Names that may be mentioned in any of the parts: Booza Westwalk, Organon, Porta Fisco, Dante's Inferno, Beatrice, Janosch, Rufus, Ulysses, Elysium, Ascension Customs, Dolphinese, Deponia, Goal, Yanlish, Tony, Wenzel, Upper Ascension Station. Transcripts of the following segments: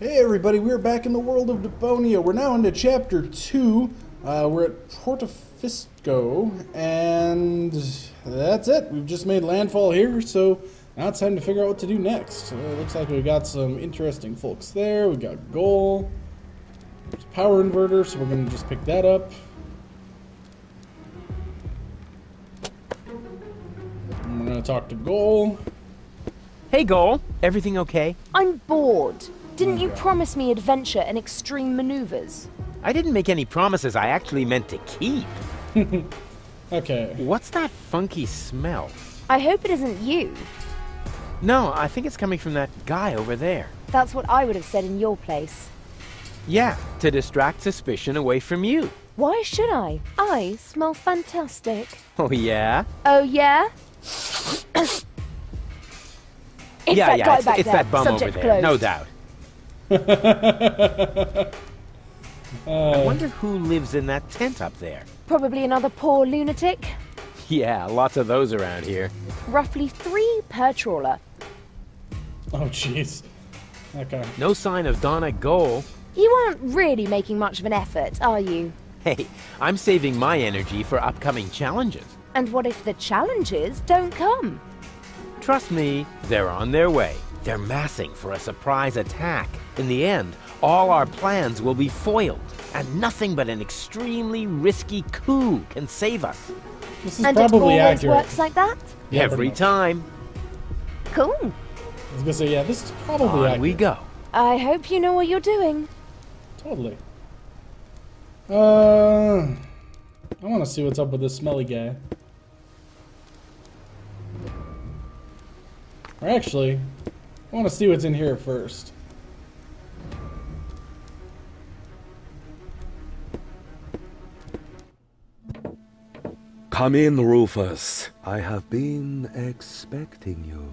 Hey everybody, we're back in the world of Deponia. We're now into Chapter 2. We're at Porta Fisco, and that's it. We've just made landfall here, so now it's time to figure out what to do next. Looks like we've got some interesting folks there. We've got Goal. There's a power inverter, so we're going to just pick that up. I'm going to talk to Goal. Hey Goal, everything okay? I'm bored. Didn't you promise me adventure and extreme maneuvers? I didn't make any promises I actually meant to keep. Okay. What's that funky smell? I hope it isn't you. No, I think it's coming from that guy over there. That's what I would have said in your place. Yeah, to distract suspicion away from you. Why should I? I smell fantastic. Oh yeah? Oh yeah? It's that guy back there. It's that bum over there. No doubt. I wonder who lives in that tent up there. Probably another poor lunatic. Yeah, lots of those around here. Roughly 3 per trawler. Oh, jeez. Okay. No sign of Donna Goal. You aren't really making much of an effort, are you? Hey, I'm saving my energy for upcoming challenges. And what if the challenges don't come? Trust me, they're on their way. They're massing for a surprise attack. In the end, all our plans will be foiled, and nothing but an extremely risky coup can save us. This is probably accurate. Works like that? Every time. Cool. I was gonna say, yeah, this is probably accurate. On we go. I hope you know what you're doing. Totally. I want to see what's up with this smelly guy. Or actually, I want to see what's in here first. Come in, Rufus. I have been expecting you.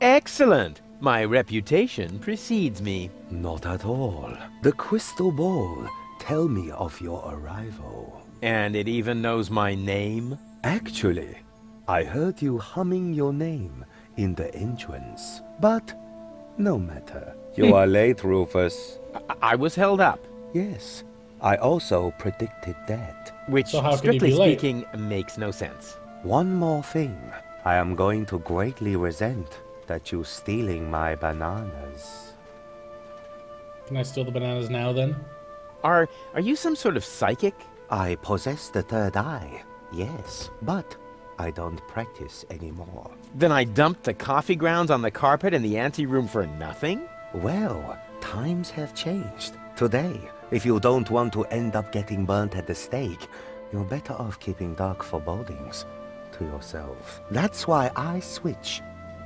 Excellent. My reputation precedes me. Not at all. The crystal ball tell me of your arrival. And it even knows my name? Actually, I heard you humming your name in the entrance, but no matter. You are late, Rufus. I was held up. Yes, I also predicted that. Which, strictly speaking, makes no sense. One more thing. I am going to greatly resent that you stealing my bananas. Can I steal the bananas now, then? Are you some sort of psychic? I possess the third eye, yes, but I don't practice anymore. Then I dumped the coffee grounds on the carpet in the anteroom for nothing? Well, times have changed. Today, if you don't want to end up getting burnt at the stake, you're better off keeping dark forebodings to yourself. That's why I switch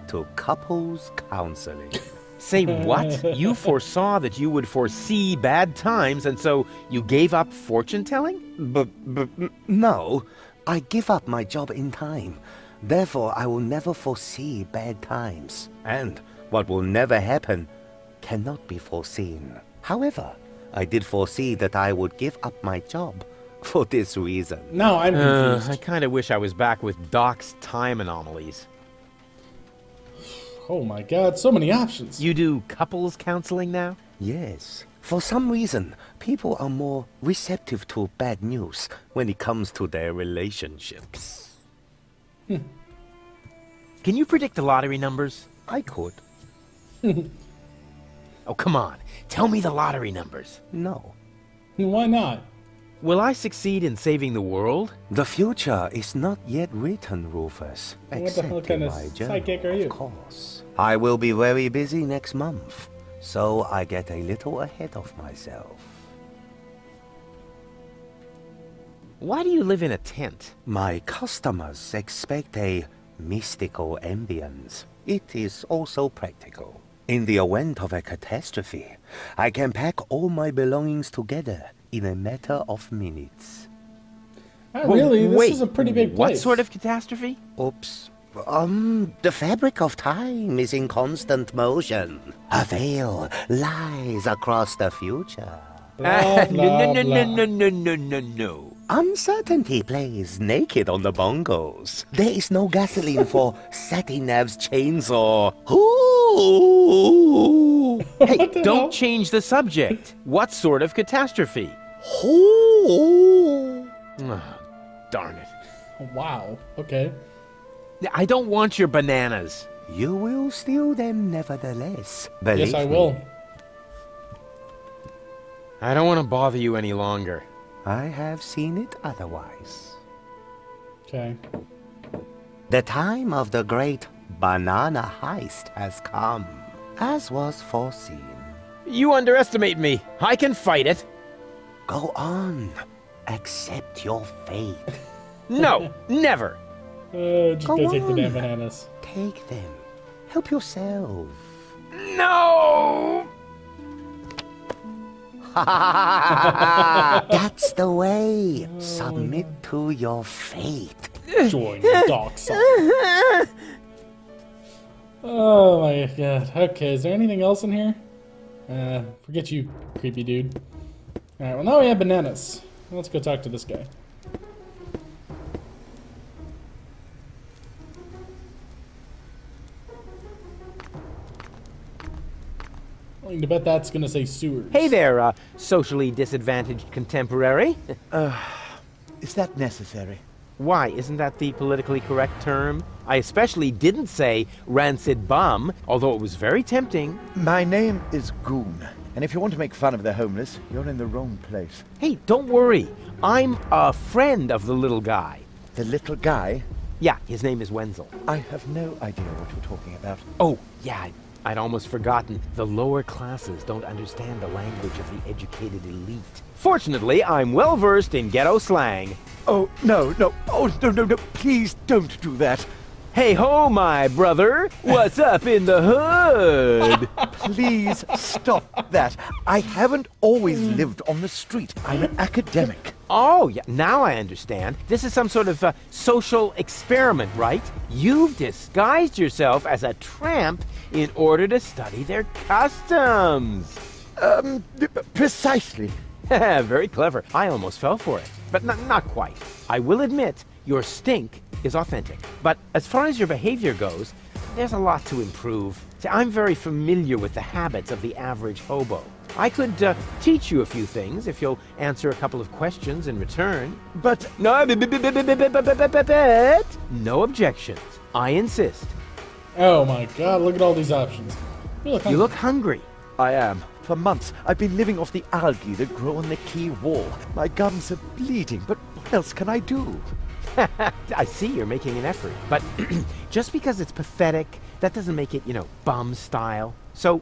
to couples counseling. Say what? You foresaw that you would foresee bad times, and so you gave up fortune-telling? No. I give up my job in time. Therefore, I will never foresee bad times. And what will never happen cannot be foreseen. However, I did foresee that I would give up my job for this reason. No, I'm confused. I kind of wish I was back with Doc's time anomalies. Oh my god, so many options. You do couples counseling now? Yes. For some reason, people are more receptive to bad news when it comes to their relationships. Can you predict the lottery numbers? I could. Oh, come on. Tell me the lottery numbers. No. Why not? Will I succeed in saving the world? The future is not yet written, Rufus. What the hell kind of psychic are you? Of course. I will be very busy next month. So I get a little ahead of myself. Why do you live in a tent? My customers expect a mystical ambience. It is also practical. In the event of a catastrophe, I can pack all my belongings together in a matter of minutes. Really? This is a pretty big place. What sort of catastrophe? Oops. The fabric of time is in constant motion. A veil lies across the future. Blah, blah, no. Uncertainty plays naked on the bongos. There is no gasoline for Satinav's chainsaw. Ooh. Hey, don't change the subject. What sort of catastrophe? Oh, darn it. Wow, okay. I don't want your bananas. You will steal them nevertheless. Believe yes, I will. Me. I don't want to bother you any longer. I have seen it otherwise. Okay. The time of the great banana heist has come, as was foreseen. You underestimate me. I can fight it. Go on. Accept your fate. No, never. Just go take the damn bananas. Take them. Help yourself. No! That's the way. Submit to your fate. Join the dark side. Oh my god. Okay, is there anything else in here? Forget you, creepy dude. Alright, well now we have bananas. Let's go talk to this guy. I'm to bet that's gonna say sewers. Hey there, socially disadvantaged contemporary. Is that necessary? Why, isn't that the politically correct term? I especially didn't say rancid bum, although it was very tempting. My name is Goon, and if you want to make fun of the homeless, you're in the wrong place. Hey, don't worry. I'm a friend of the little guy. The little guy? Yeah, his name is Wenzel. I have no idea what you're talking about. Oh, yeah. I'd almost forgotten. The lower classes don't understand the language of the educated elite. Fortunately, I'm well-versed in ghetto slang. Oh, no, no. Oh, no, no, no. Please don't do that. Hey ho, my brother. What's up in the hood? Please stop that. I haven't always lived on the street. I'm an academic. Oh, yeah. Now I understand. This is some sort of social experiment, right? You've disguised yourself as a tramp in order to study their customs. Precisely. Very clever. I almost fell for it, but not quite. I will admit, your stink is authentic. But as far as your behavior goes, there's a lot to improve. See, I'm very familiar with the habits of the average hobo. I could teach you a few things if you'll answer a couple of questions in return. But no objections. I insist. Oh my god, look at all these options. You look hungry. I am. For months, I've been living off the algae that grow on the quay wall. My gums are bleeding, but what else can I do? I see you're making an effort, but just because it's pathetic, that doesn't make it, you know, bum style. So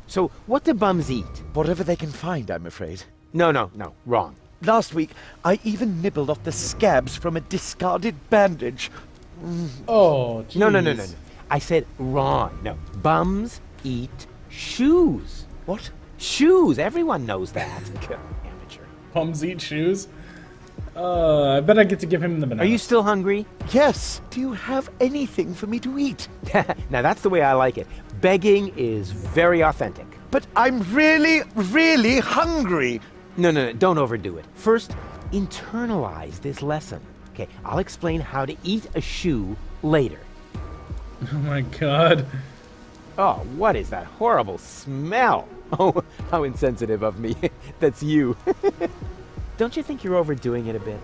what do bums eat? Whatever they can find, I'm afraid. No, wrong. Last week, I even nibbled off the scabs from a discarded bandage. Oh, geez. No. I said wrong. No, bums eat shoes. What? Shoes. Everyone knows that. Amateur. Bums eat shoes? I bet I get to give him the banana. Are you still hungry? Yes. Do you have anything for me to eat? Now that's the way I like it. Begging is very authentic. But I'm really, really hungry. No, don't overdo it. First, internalize this lesson. Okay, I'll explain how to eat a shoe later. Oh my god. Oh, what is that horrible smell? Oh, how insensitive of me. That's you. Don't you think you're overdoing it a bit?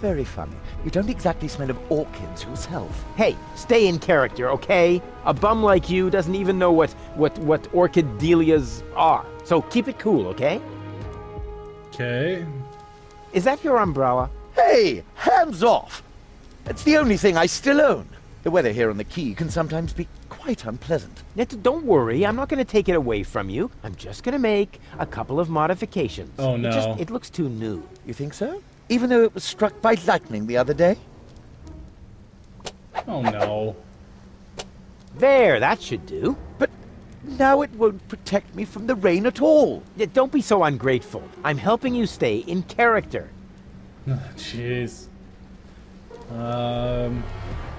Very funny. You don't exactly smell of orchids yourself. Hey, stay in character, okay? A bum like you doesn't even know what orchidelias are. So keep it cool, okay? Okay. Is that your umbrella? Hey, hands off! It's the only thing I still own. The weather here on the quay can sometimes be quite unpleasant. Don't worry, I'm not going to take it away from you. I'm just going to make a couple of modifications. Oh, no. It looks too new. You think so? Even though it was struck by lightning the other day? Oh, no. There, that should do. But now it won't protect me from the rain at all. Yeah, don't be so ungrateful. I'm helping you stay in character. Jeez.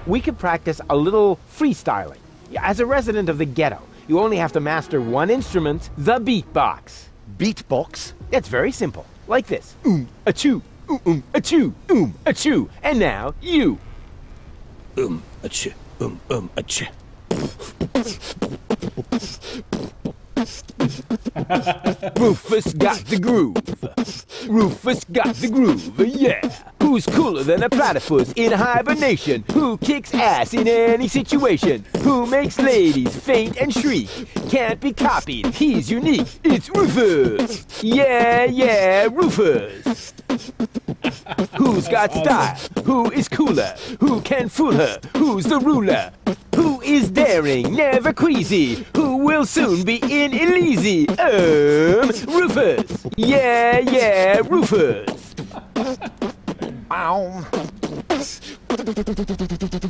We could practice a little freestyling. As a resident of the ghetto, you only have to master one instrument, the beatbox. Beatbox? It's very simple. Like this. A-choo, a-choo, a-choo. And now, you. A-choo, a-choo. Rufus got the groove. Rufus got the groove, yeah. Who's cooler than a platypus in hibernation? Who kicks ass in any situation? Who makes ladies faint and shriek? Can't be copied, he's unique. It's Rufus. Yeah, yeah, Rufus. Who's got style? Who is cooler? Who can fool her? Who's the ruler? Who is daring, never queasy? Who will soon be in Elysium? Rufus! Yeah, yeah, Rufus! Boom!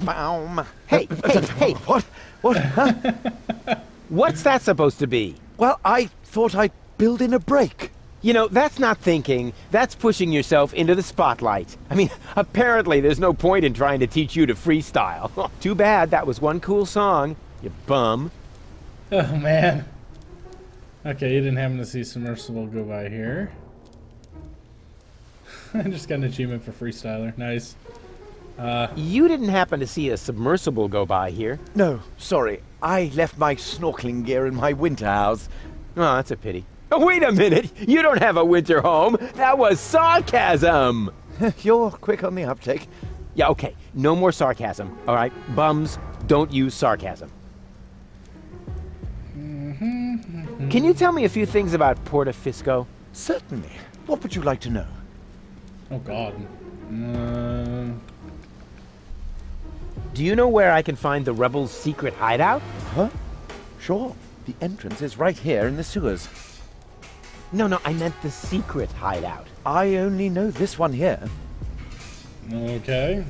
Boom! Hey, hey, hey! What? What? Huh? What's that supposed to be? Well, I thought I'd build in a break. You know, that's not thinking, that's pushing yourself into the spotlight. I mean, apparently there's no point in trying to teach you to freestyle. Too bad, that was one cool song, you bum. Oh, man. Okay, you didn't happen to see Submersible go by here. I just got an achievement for freestyler, nice. You didn't happen to see a Submersible go by here. No, sorry, I left my snorkeling gear in my winter house. Oh, that's a pity. Wait a minute! You don't have a winter home! That was sarcasm! You're quick on the uptake. Yeah, okay. No more sarcasm, alright? Bums, don't use sarcasm. Can you tell me a few things about Porta Fisco? Certainly. What would you like to know? Oh, God. Do you know where I can find the rebels' secret hideout? Huh? Sure. The entrance is right here in the sewers. No, no, I meant the secret hideout. I only know this one here. Okay.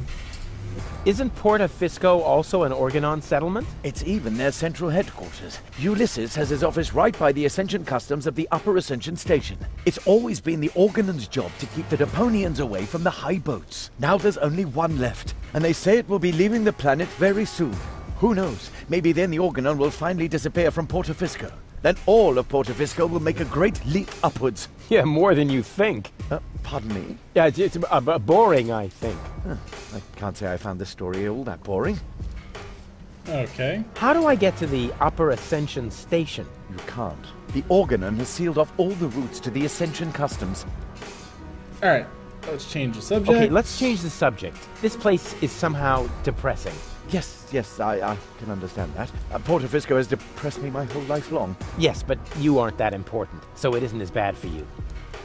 Isn't Porta Fisco also an Organon settlement? It's even their central headquarters. Ulysses has his office right by the Ascension Customs of the Upper Ascension Station. It's always been the Organon's job to keep the Deponians away from the high boats. Now there's only one left, and they say it will be leaving the planet very soon. Who knows? Maybe then the Organon will finally disappear from Porta Fisco. Then all of Porta Fisco will make a great leap upwards. Yeah, more than you think. Pardon me? Yeah, it's boring, I think. I can't say I found this story all that boring. Okay. How do I get to the Upper Ascension Station? You can't. The Organon has sealed off all the routes to the Ascension Customs. All right, let's change the subject. Okay, let's change the subject. This place is somehow depressing. Yes, yes, I can understand that. Porta Fisco has depressed me my whole life long. Yes, but you aren't that important, so it isn't as bad for you.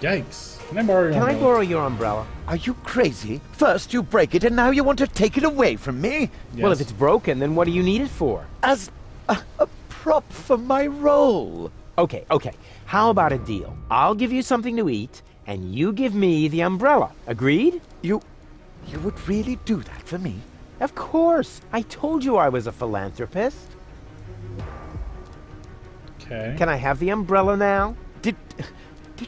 Yikes. Can I borrow your umbrella? Are you crazy? First you break it, and now you want to take it away from me? Yes. Well, if it's broken, then what do you need it for? As a prop for my role. Okay, okay. How about a deal? I'll give you something to eat, and you give me the umbrella. Agreed? You would really do that for me? Of course! I told you I was a philanthropist. Okay. Can I have the umbrella now? Did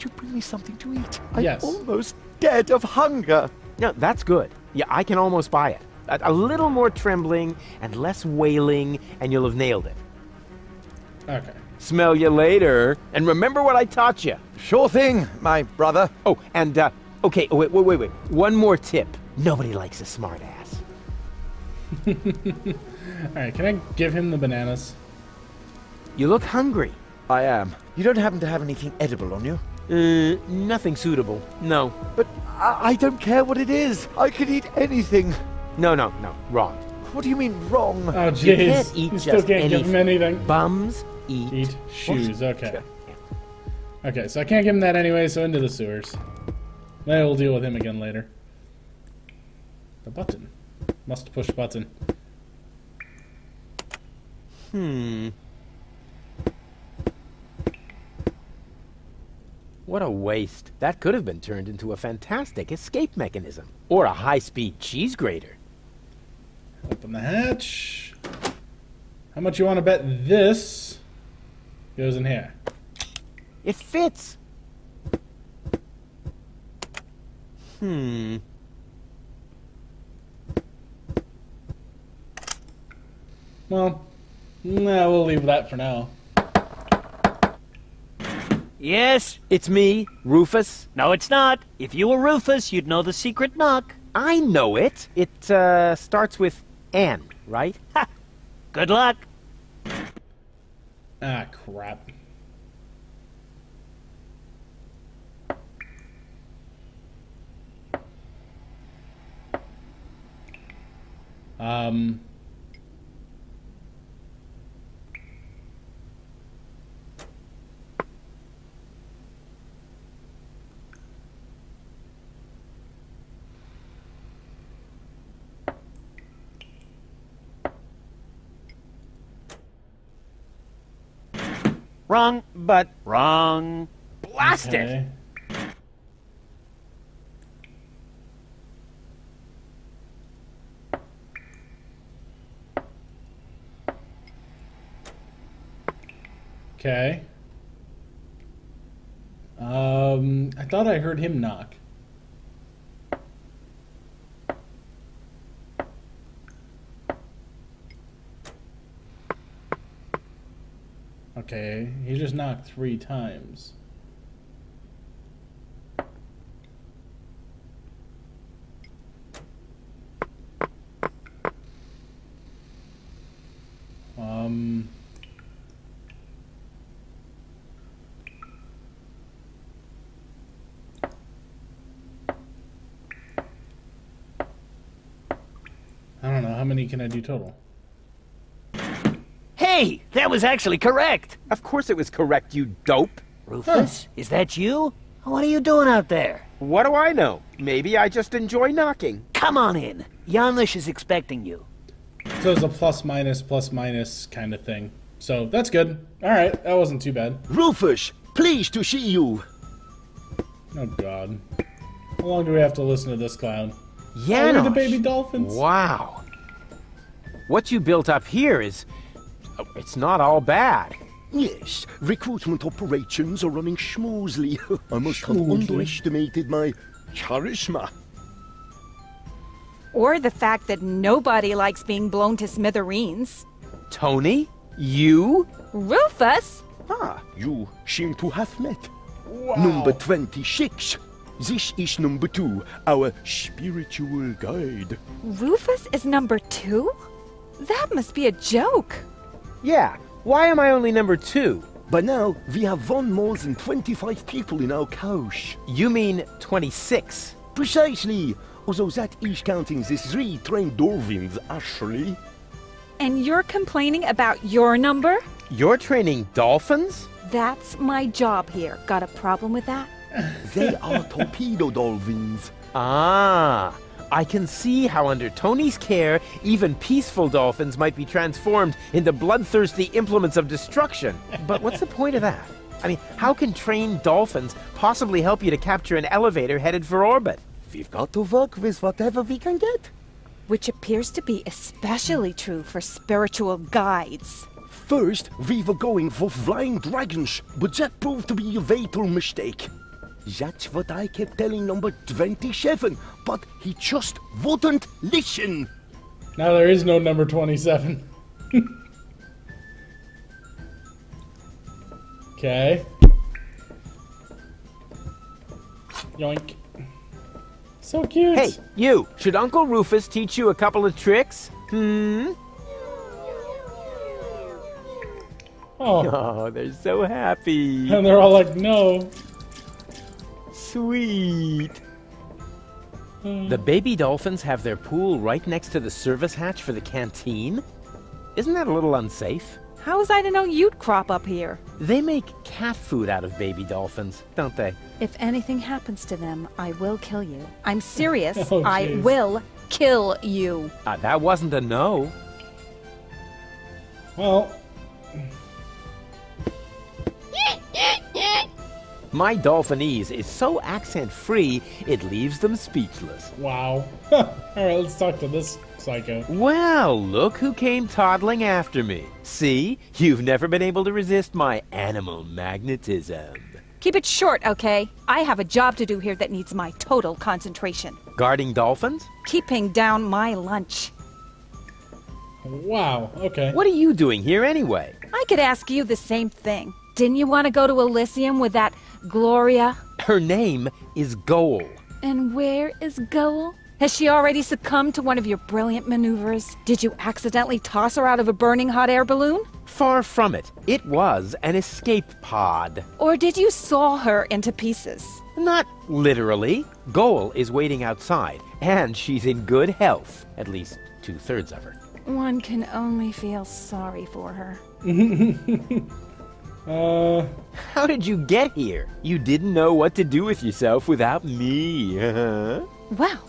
you bring me something to eat? Yes. I'm almost dead of hunger. No, that's good. Yeah, I can almost buy it. A little more trembling and less wailing, and you'll have nailed it. Okay. Smell you later, and remember what I taught you. Sure thing, my brother. Oh, and, okay, wait. One more tip. Nobody likes a smart ass. Alright, can I give him the bananas? You look hungry. I am. You don't happen to have anything edible on you? Nothing suitable. No. But I don't care what it is. I could eat anything. No. Wrong. What do you mean wrong? Oh, jeez. You can't eat you still can't give him anything. Bums eat shoes. What? Okay. Yeah. Okay, so I can't give him that anyway, so into the sewers. Then we'll deal with him again later. The button. Must push button. What a waste. That could have been turned into a fantastic escape mechanism. Or a high-speed cheese grater. Open the hatch. How much you want to bet this goes in here? It fits. Well, no, we'll leave that for now. Yes? It's me, Rufus. No, it's not. If you were Rufus, you'd know the secret knock. I know it. It, starts with N, right? Ha! Good luck. Ah, crap. Wrong, but wrong. Blast it! Okay. I thought I heard him knock. Okay, he just knocked 3 times. I don't know, how many can I do total? Hey, that was actually correct. Of course it was correct, you dope. Rufus, huh. Is that you? What are you doing out there? What do I know? Maybe I just enjoy knocking. Come on in. Yanlish is expecting you. So it's a plus minus kind of thing. So that's good. All right, that wasn't too bad. Rufus, pleased to see you. Oh God. How long do we have to listen to this clown? Yeah, oh, the baby dolphins. Wow. What you built up here is... It's not all bad. Yes, recruitment operations are running smoothly. I must have underestimated my charisma. Or the fact that nobody likes being blown to smithereens. Tony? You? Rufus? Ah, you seem to have met. Wow. Number 26. This is number 2, our spiritual guide. Rufus is number 2? That must be a joke. Yeah, why am I only number 2? But now, we have won more than 25 people in our couch. You mean 26? Precisely, although that is counting the 3 trained dolphins, actually. And you're complaining about your number? You're training dolphins? That's my job here. Got a problem with that? They are torpedo dolphins. Ah. I can see how under Tony's care, even peaceful dolphins might be transformed into bloodthirsty implements of destruction. But what's the point of that? I mean, how can trained dolphins possibly help you to capture an elevator headed for orbit? We've got to work with whatever we can get. Which appears to be especially true for spiritual guides. First, we were going for flying dragons, but that proved to be a fatal mistake. That's what I kept telling number 27, but he just wouldn't listen. Now there is no number 27. Okay. Yoink. So cute. Hey, you. Should Uncle Rufus teach you a couple of tricks? Hmm? Oh, they're so happy. And they're all like, no. Sweet. The baby dolphins have their pool right next to the service hatch for the canteen? Isn't that a little unsafe? How was I to know you'd crop up here? They make cat food out of baby dolphins, don't they? If anything happens to them, I will kill you. I'm serious. Oh, I will kill you. That wasn't a no. Well... My Dolphinese is so accent-free, it leaves them speechless. Wow. All right, let's talk to this psycho. Well, look who came toddling after me. See? You've never been able to resist my animal magnetism. Keep it short, okay? I have a job to do here that needs my total concentration. Guarding dolphins? Keeping down my lunch. Wow, okay. What are you doing here anyway? I could ask you the same thing. Didn't you want to go to Elysium with that Gloria? Her name is Goal. And where is Goal? Has she already succumbed to one of your brilliant maneuvers? Did you accidentally toss her out of a burning hot air balloon? Far from it. It was an escape pod. Or did you saw her into pieces? Not literally. Goal is waiting outside, and she's in good health. At least 2/3 of her. One can only feel sorry for her. How did you get here? You didn't know what to do with yourself without me. Well,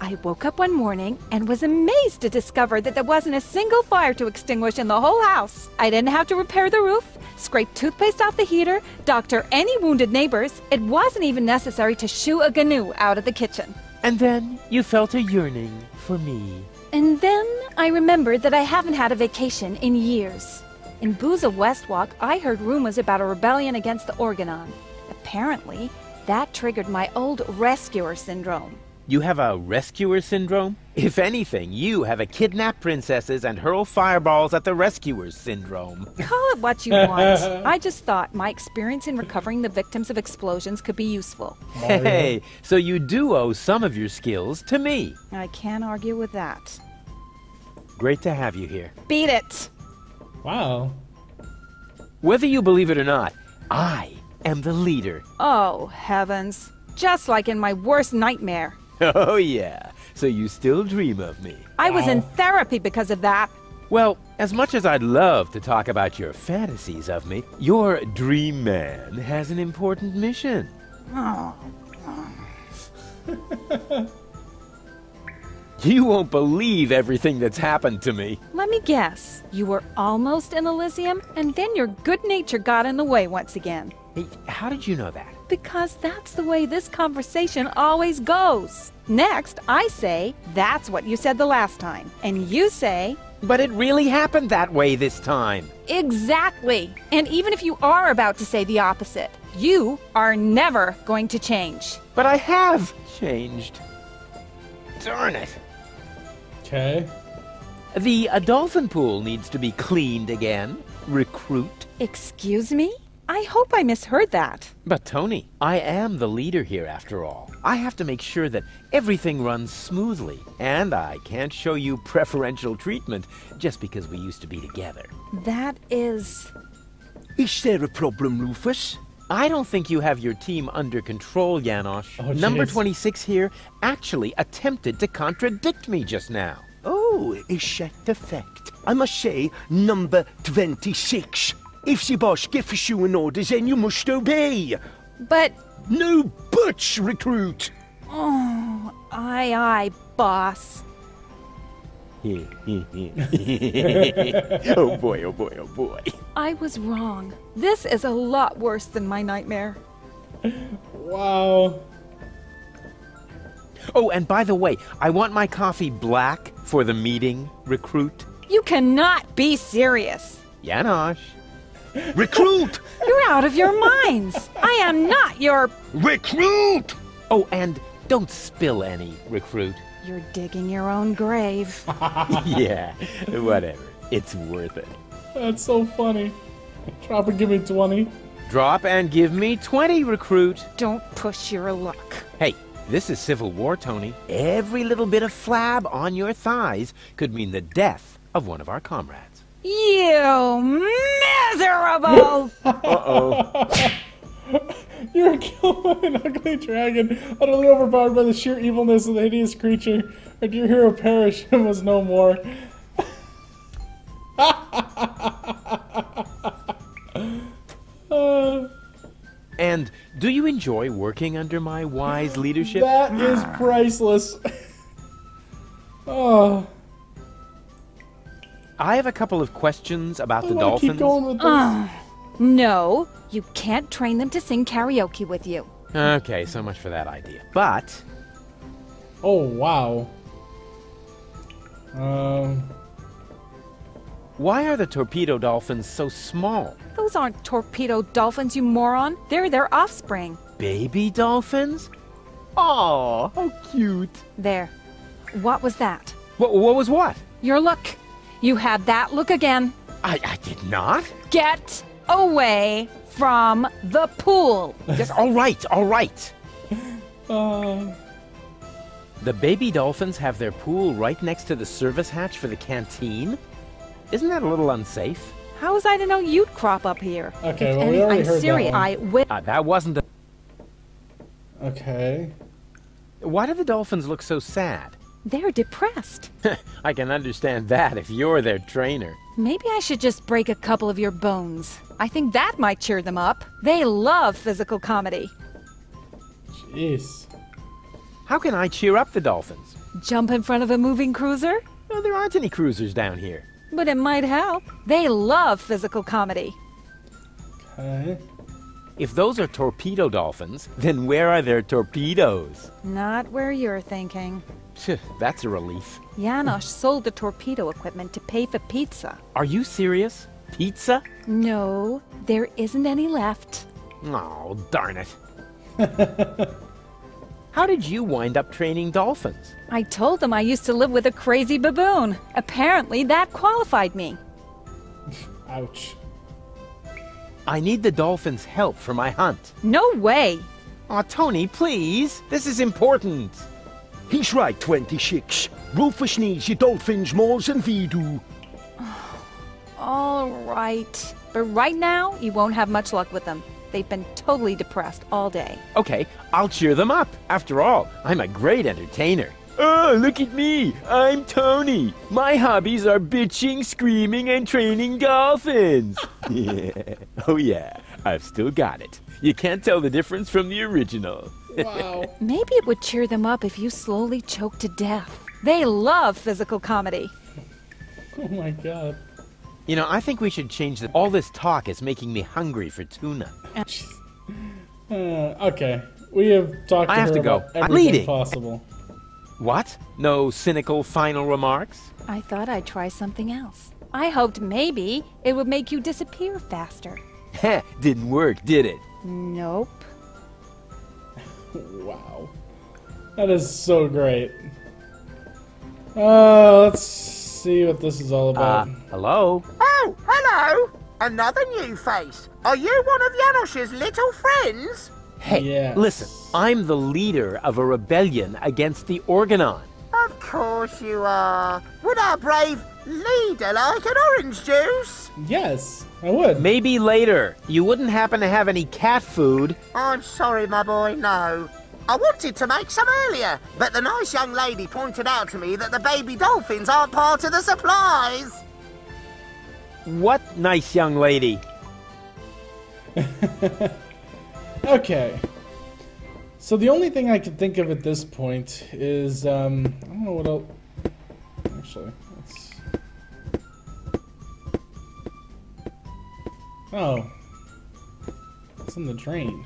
I woke up one morning and was amazed to discover that there wasn't a single fire to extinguish in the whole house. I didn't have to repair the roof, scrape toothpaste off the heater, doctor any wounded neighbors. It wasn't even necessary to shoo a gnu out of the kitchen. And then you felt a yearning for me. And then I remembered that I haven't had a vacation in years. In Booza Westwalk, I heard rumors about a rebellion against the Organon. Apparently, that triggered my old rescuer syndrome. You have a rescuer syndrome? If anything, you have a kidnap princesses and hurl fireballs at the rescuers syndrome. Call it what you want. I just thought my experience in recovering the victims of explosions could be useful. Hey, so you do owe some of your skills to me. I can't argue with that. Great to have you here. Beat it. Wow. Whether you believe it or not, I am the leader. Oh, heavens. Just like in my worst nightmare. Oh, yeah. So you still dream of me. I was in therapy because of that. Well, as much as I'd love to talk about your fantasies of me, your dream man has an important mission. Oh. You won't believe everything that's happened to me. Let me guess. You were almost in Elysium, and then your good nature got in the way once again. Hey, how did you know that? Because that's the way this conversation always goes. Next, I say, that's what you said the last time. And you say... But it really happened that way this time. Exactly. And even if you are about to say the opposite, you are never going to change. But I have changed. Darn it. Okay. The dolphin pool needs to be cleaned again. Recruit. Excuse me? I hope I misheard that. But Tony, I am the leader here after all. I have to make sure that everything runs smoothly, and I can't show you preferential treatment just because we used to be together. That is... Is there a problem, Rufus? I don't think you have your team under control, Janosch. Oh, Number 26 here actually attempted to contradict me just now. Oh, is that the fact? I must say, number 26. If the boss gives you an order, then you must obey. But... No buts, recruit! Oh, aye, boss. Oh boy, oh boy, oh boy. I was wrong. This is a lot worse than my nightmare. Wow. Oh, and by the way, I want my coffee black for the meeting, recruit. You cannot be serious. Janosch. Recruit! You're out of your minds! I am not your... Recruit! Oh, and don't spill any, recruit. You're digging your own grave. Yeah, whatever. It's worth it. That's so funny. Drop and give me 20. Drop and give me 20, recruit. Don't push your luck. Hey, this is Civil War, Tony. Every little bit of flab on your thighs could mean the death of one of our comrades. You miserable! Uh-oh. You're killing an ugly dragon, utterly overpowered by the sheer evilness of the hideous creature. Our dear hero perished and was no more. And do you enjoy working under my wise leadership? That is priceless. Oh... I have a couple of questions about the dolphins. Keep going with this. No, you can't train them to sing karaoke with you. Okay, so much for that idea. But... Oh, wow. Why are the torpedo dolphins so small? Those aren't torpedo dolphins, you moron. They're their offspring. Baby dolphins? Aw, how cute. There. What was that? What was what? Your look. You had that look again. I did not. Get away from the pool. Yes, all right, all right. The baby dolphins have their pool right next to the service hatch for the canteen? Isn't that a little unsafe? How was I to know you'd crop up here? Okay, if well, we already heard that one. That wasn't the... Okay. Why do the dolphins look so sad? They're depressed. I can understand that if you're their trainer. Maybe I should just break a couple of your bones. I think that might cheer them up. They love physical comedy. Jeez. How can I cheer up the dolphins? Jump in front of a moving cruiser? No, there aren't any cruisers down here. But it might help. They love physical comedy. Okay. If those are torpedo dolphins, then where are their torpedoes? Not where you're thinking. That's a relief. Janosch sold the torpedo equipment to pay for pizza. Are you serious? Pizza? No, there isn't any left. Oh, darn it. How did you wind up training dolphins? I told them I used to live with a crazy baboon. Apparently that qualified me. Ouch. I need the dolphins' help for my hunt. No way! Aw, Tony, please! This is important! He's right, 26. Rufus needs your dolphins more than we do. All right. But right now, you won't have much luck with them. They've been totally depressed all day. Okay, I'll cheer them up. After all, I'm a great entertainer. Oh, look at me! I'm Tony! My hobbies are bitching, screaming, and training dolphins! Yeah. Oh yeah, I've still got it. You can't tell the difference from the original. Wow. Maybe it would cheer them up if you slowly choked to death. They love physical comedy. Oh my god. You know, I think we should change the... All this talk is making me hungry for tuna. Okay. We have talked to her about everything possible. What? No cynical final remarks? I thought I'd try something else. I hoped maybe it would make you disappear faster. Heh, didn't work, did it? Nope. Wow. That is so great. Let's see what this is all about. Hello? Oh, hello! Another new face. Are you one of Janosch's little friends? Hey, yes. Listen, I'm the leader of a rebellion against the Organon. Of course you are. Would our brave leader like an orange juice? Yes, I would. Maybe later. You wouldn't happen to have any cat food? I'm sorry, my boy, no. I wanted to make some earlier, but the nice young lady pointed out to me that the baby dolphins aren't part of the supplies. What nice young lady? Okay, so the only thing I can think of at this point is, I don't know what else, actually, let's, oh, it's in the drain.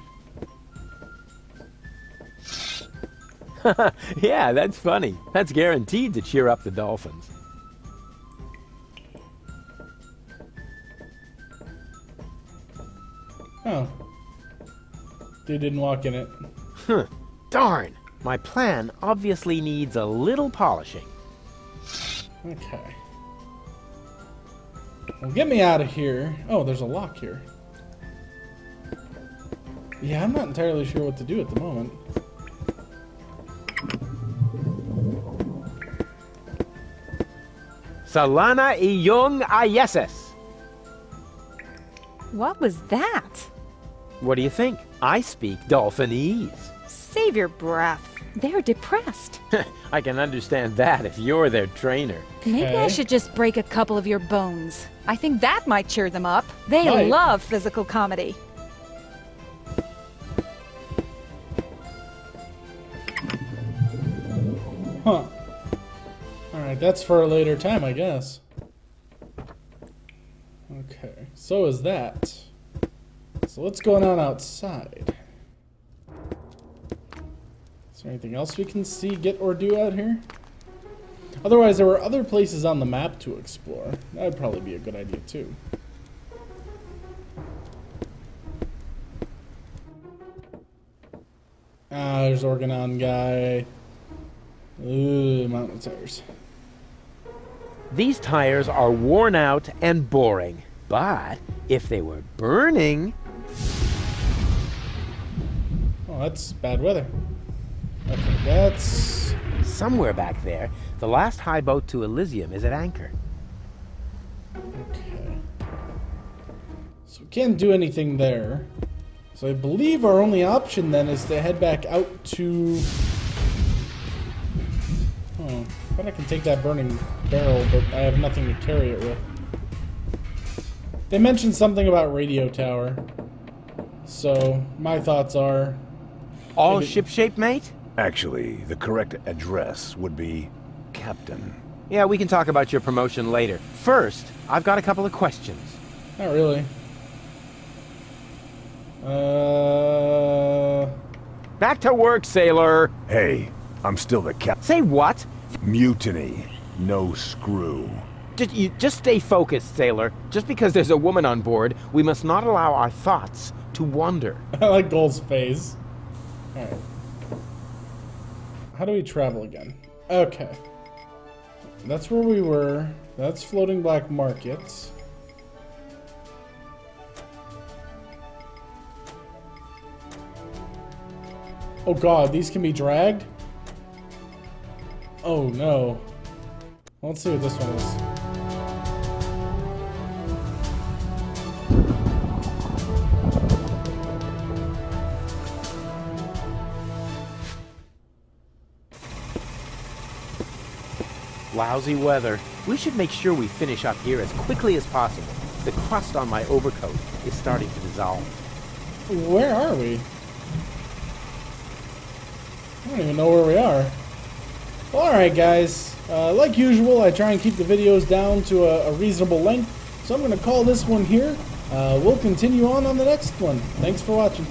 Yeah, that's funny. That's guaranteed to cheer up the dolphins. Oh. Dude didn't walk in it. Huh. Darn! My plan obviously needs a little polishing. Okay. Well, get me out of here. Oh, there's a lock here. Yeah, I'm not entirely sure what to do at the moment. Salana Iyong Ayeses. What was that? What do you think? I speak Dolphinese. Save your breath. They're depressed. I can understand that if you're their trainer. Maybe I should just break a couple of your bones. I think that might cheer them up. They love physical comedy. Huh. Alright, that's for a later time, I guess. Okay, so is that. So what's going on outside? Is there anything else we can see, get, or do out here? Otherwise, there were other places on the map to explore. That would probably be a good idea, too. Ah, there's Organon guy. Ooh, mountain tires. These tires are worn out and boring, but if they were burning... Oh, that's bad weather. Okay, that's... Somewhere back there, the last high boat to Elysium is at anchor. Okay. So we can't do anything there. So I believe our only option then is to head back out to... Oh. I can take that burning barrel, but I have nothing to carry it with. They mentioned something about radio tower. So, my thoughts are... all shipshape, mate? Actually, the correct address would be Captain. Yeah, we can talk about your promotion later. First, I've got a couple of questions. Not really. Back to work, sailor! Hey, I'm still the captain. Say what? Mutiny. No screw. Just stay focused, sailor. Just because there's a woman on board, we must not allow our thoughts to wander. I like Goal's face. Alright. How do we travel again? Okay. That's where we were. That's floating black markets. Oh god, these can be dragged? Oh no. Let's see what this one is. Lousy weather. We should make sure we finish up here as quickly as possible. The crust on my overcoat is starting to dissolve. Where are we? I don't even know where we are. Well, alright guys, like usual I try and keep the videos down to a reasonable length, so I'm going to call this one here. We'll continue on the next one. Thanks for watching.